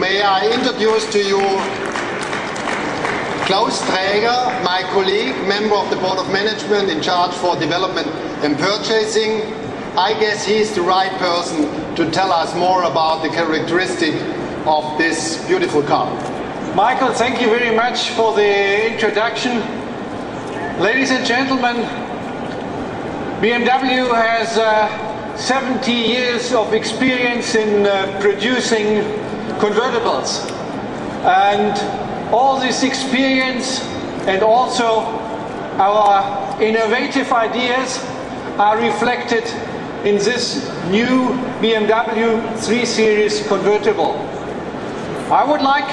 may I introduce to you Klaus Träger, my colleague, member of the Board of Management in charge for development and purchasing. I guess he is the right person to tell us more about the characteristic of this beautiful car. Michael, thank you very much for the introduction. Ladies and gentlemen, BMW has 70 years of experience in producing convertibles, and all this experience and also our innovative ideas are reflected in this new BMW 3-series convertible. I would like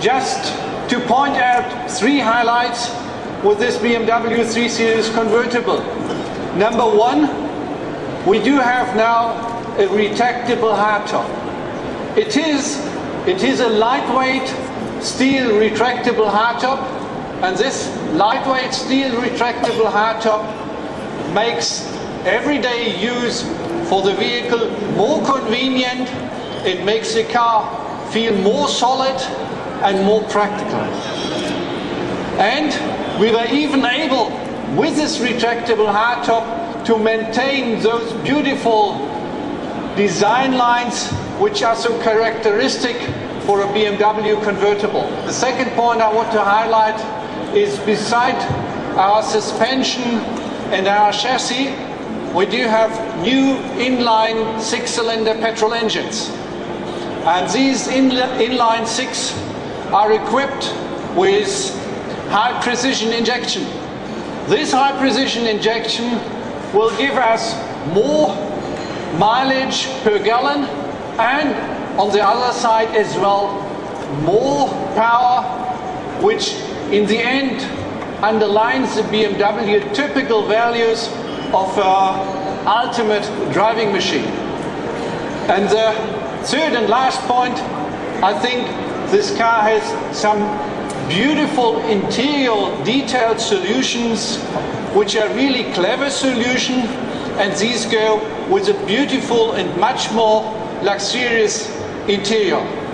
just to point out three highlights with this BMW 3-series convertible. Number one, we do have now a retractable hardtop. It is a lightweight steel retractable hardtop, and this lightweight steel retractable hardtop makes everyday use for the vehicle more convenient. It makes the car feel more solid and more practical. And we were even able, with this retractable hardtop, to maintain those beautiful design lines which are so characteristic for a BMW convertible. The second point I want to highlight is, beside our suspension and our chassis, we do have new inline 6-cylinder petrol engines. And these inline 6 are equipped with high precision injection. This high precision injection will give us more mileage per gallon, and on the other side as well more power, which in the end underlines the BMW typical values of our ultimate driving machine. And the third and last point, I think this car has some beautiful interior detailed solutions which are really clever solutions, and these go with a beautiful and much more luxurious interior.